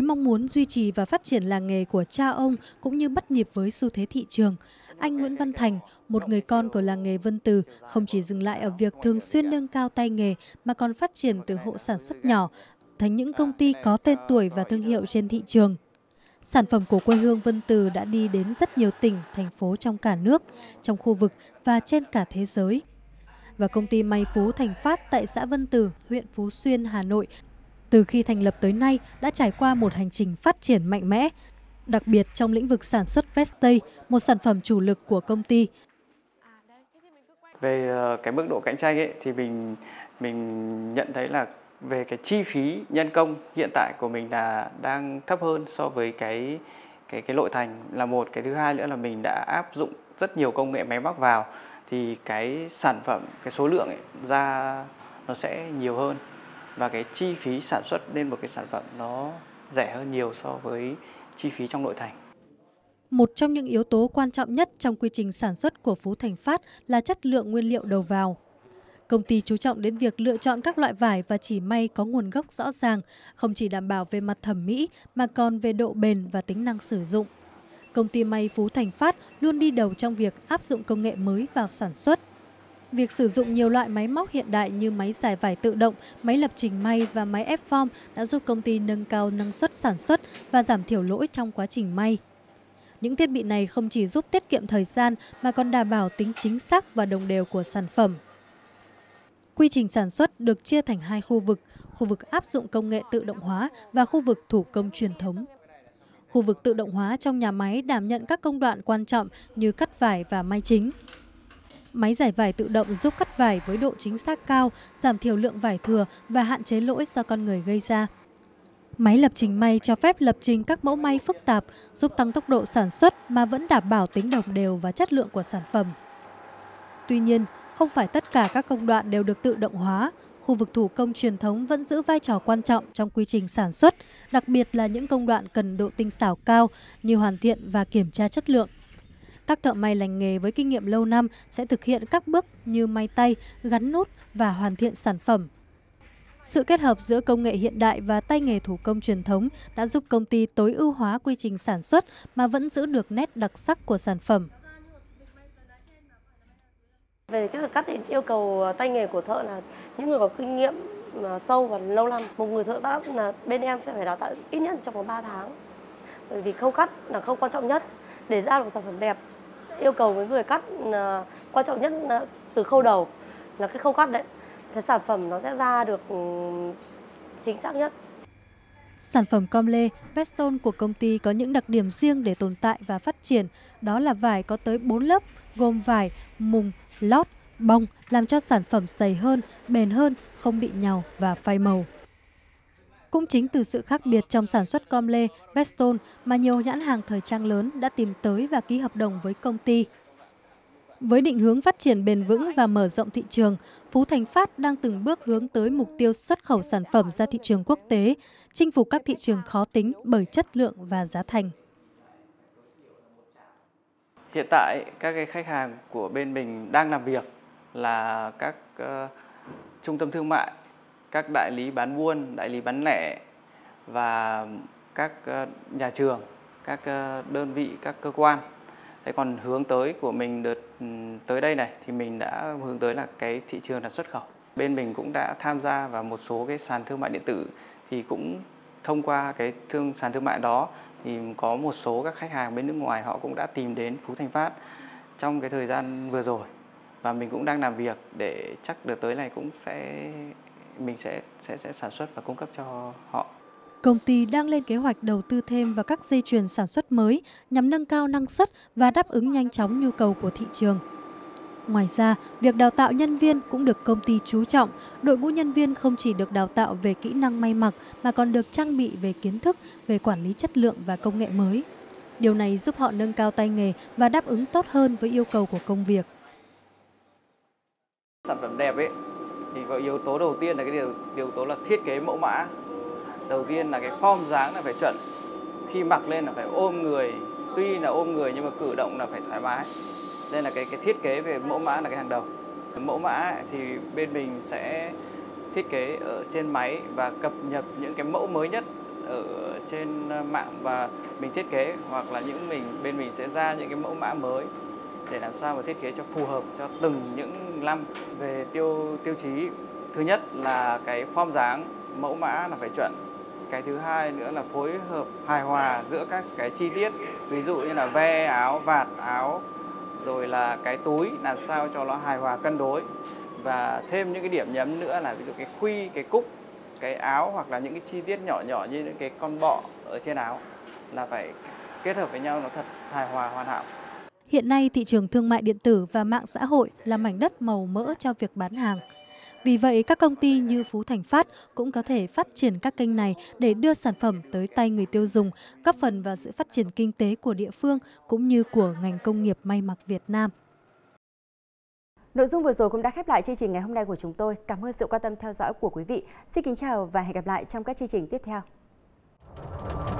Với mong muốn duy trì và phát triển làng nghề của cha ông cũng như bắt nhịp với xu thế thị trường, anh Nguyễn Văn Thành, một người con của làng nghề Vân Từ, không chỉ dừng lại ở việc thường xuyên nâng cao tay nghề mà còn phát triển từ hộ sản xuất nhỏ thành những công ty có tên tuổi và thương hiệu trên thị trường. Sản phẩm của quê hương Vân Từ đã đi đến rất nhiều tỉnh, thành phố trong cả nước, trong khu vực và trên cả thế giới. Và công ty May Phú Thành Phát tại xã Vân Từ, huyện Phú Xuyên, Hà Nội, từ khi thành lập tới nay đã trải qua một hành trình phát triển mạnh mẽ, đặc biệt trong lĩnh vực sản xuất Vestay, một sản phẩm chủ lực của công ty. Về cái mức độ cạnh tranh ấy, thì mình nhận thấy là về cái chi phí nhân công hiện tại của mình là đang thấp hơn so với cái nội thành là một. Cái thứ hai nữa là mình đã áp dụng rất nhiều công nghệ máy móc vào thì cái sản phẩm, cái số lượng ấy, ra nó sẽ nhiều hơn. Và cái chi phí sản xuất nên một cái sản phẩm nó rẻ hơn nhiều so với chi phí trong nội thành. Một trong những yếu tố quan trọng nhất trong quy trình sản xuất của Phú Thành Phát là chất lượng nguyên liệu đầu vào. Công ty chú trọng đến việc lựa chọn các loại vải và chỉ may có nguồn gốc rõ ràng, không chỉ đảm bảo về mặt thẩm mỹ mà còn về độ bền và tính năng sử dụng. Công ty May Phú Thành Phát luôn đi đầu trong việc áp dụng công nghệ mới vào sản xuất. Việc sử dụng nhiều loại máy móc hiện đại như máy giải vải tự động, máy lập trình may và máy ép form đã giúp công ty nâng cao năng suất sản xuất và giảm thiểu lỗi trong quá trình may. Những thiết bị này không chỉ giúp tiết kiệm thời gian mà còn đảm bảo tính chính xác và đồng đều của sản phẩm. Quy trình sản xuất được chia thành hai khu vực áp dụng công nghệ tự động hóa và khu vực thủ công truyền thống. Khu vực tự động hóa trong nhà máy đảm nhận các công đoạn quan trọng như cắt vải và may chính. Máy giải vải tự động giúp cắt vải với độ chính xác cao, giảm thiểu lượng vải thừa và hạn chế lỗi do con người gây ra. Máy lập trình may cho phép lập trình các mẫu may phức tạp, giúp tăng tốc độ sản xuất mà vẫn đảm bảo tính đồng đều và chất lượng của sản phẩm. Tuy nhiên, không phải tất cả các công đoạn đều được tự động hóa. Khu vực thủ công truyền thống vẫn giữ vai trò quan trọng trong quy trình sản xuất, đặc biệt là những công đoạn cần độ tinh xảo cao như hoàn thiện và kiểm tra chất lượng. Các thợ may lành nghề với kinh nghiệm lâu năm sẽ thực hiện các bước như may tay, gắn nút và hoàn thiện sản phẩm. Sự kết hợp giữa công nghệ hiện đại và tay nghề thủ công truyền thống đã giúp công ty tối ưu hóa quy trình sản xuất mà vẫn giữ được nét đặc sắc của sản phẩm. Về kỹ thuật cắt thì yêu cầu tay nghề của thợ là những người có kinh nghiệm sâu và lâu năm. Một người thợ tác là bên em phải đào tạo ít nhất trong vòng 3 tháng. Bởi vì khâu cắt là khâu quan trọng nhất để ra được sản phẩm đẹp. Yêu cầu với người cắt quan trọng nhất từ khâu đầu là cái khâu cắt đấy. Cái sản phẩm nó sẽ ra được chính xác nhất. Sản phẩm com lê, veston của công ty có những đặc điểm riêng để tồn tại và phát triển. Đó là vải có tới 4 lớp gồm vải, mùng, lót, bong làm cho sản phẩm dày hơn, bền hơn, không bị nhàu và phai màu. Cũng chính từ sự khác biệt trong sản xuất com lê, veston mà nhiều nhãn hàng thời trang lớn đã tìm tới và ký hợp đồng với công ty. Với định hướng phát triển bền vững và mở rộng thị trường, Phú Thành Phát đang từng bước hướng tới mục tiêu xuất khẩu sản phẩm ra thị trường quốc tế, chinh phục các thị trường khó tính bởi chất lượng và giá thành. Hiện tại các cái khách hàng của bên mình đang làm việc là các trung tâm thương mại, các đại lý bán buôn, đại lý bán lẻ và các nhà trường, các đơn vị, các cơ quan. Thế còn hướng tới của mình đợt tới đây này thì mình đã hướng tới là cái thị trường là xuất khẩu. Bên mình cũng đã tham gia vào một số cái sàn thương mại điện tử thì cũng thông qua cái sàn thương mại đó thì có một số các khách hàng bên nước ngoài họ cũng đã tìm đến Phú Thành Phát trong cái thời gian vừa rồi và mình cũng đang làm việc để chắc đợt tới này cũng mình sẽ sản xuất và cung cấp cho họ. Công ty đang lên kế hoạch đầu tư thêm vào các dây chuyền sản xuất mới nhằm nâng cao năng suất và đáp ứng nhanh chóng nhu cầu của thị trường. Ngoài ra, việc đào tạo nhân viên cũng được công ty chú trọng. Đội ngũ nhân viên không chỉ được đào tạo về kỹ năng may mặc mà còn được trang bị về kiến thức, về quản lý chất lượng và công nghệ mới. Điều này giúp họ nâng cao tay nghề và đáp ứng tốt hơn với yêu cầu của công việc. Sản phẩm đẹp ấy thì có yếu tố đầu tiên là yếu tố là thiết kế mẫu mã. Đầu tiên là cái form dáng là phải chuẩn. Khi mặc lên là phải ôm người, tuy là ôm người nhưng mà cử động là phải thoải mái. Nên là cái thiết kế về mẫu mã là cái hàng đầu. Mẫu mã thì bên mình sẽ thiết kế ở trên máy và cập nhật những cái mẫu mới nhất ở trên mạng và mình thiết kế, hoặc là bên mình sẽ ra những cái mẫu mã mới để làm sao mà thiết kế cho phù hợp cho từng những năm. Về tiêu chí thứ nhất là cái form dáng, mẫu mã là phải chuẩn. Cái thứ hai nữa là phối hợp hài hòa giữa các cái chi tiết, ví dụ như là ve áo, vạt áo, rồi là cái túi làm sao cho nó hài hòa cân đối. Và thêm những cái điểm nhấn nữa là ví dụ cái khuy, cái cúc, cái áo, hoặc là những cái chi tiết nhỏ nhỏ như những cái con bọ ở trên áo là phải kết hợp với nhau nó thật hài hòa, hoàn hảo. Hiện nay thị trường thương mại điện tử và mạng xã hội là mảnh đất màu mỡ cho việc bán hàng. Vì vậy, các công ty như Phú Thành Phát cũng có thể phát triển các kênh này để đưa sản phẩm tới tay người tiêu dùng, góp phần vào sự phát triển kinh tế của địa phương cũng như của ngành công nghiệp may mặc Việt Nam. Nội dung vừa rồi cũng đã khép lại chương trình ngày hôm nay của chúng tôi. Cảm ơn sự quan tâm theo dõi của quý vị. Xin kính chào và hẹn gặp lại trong các chương trình tiếp theo.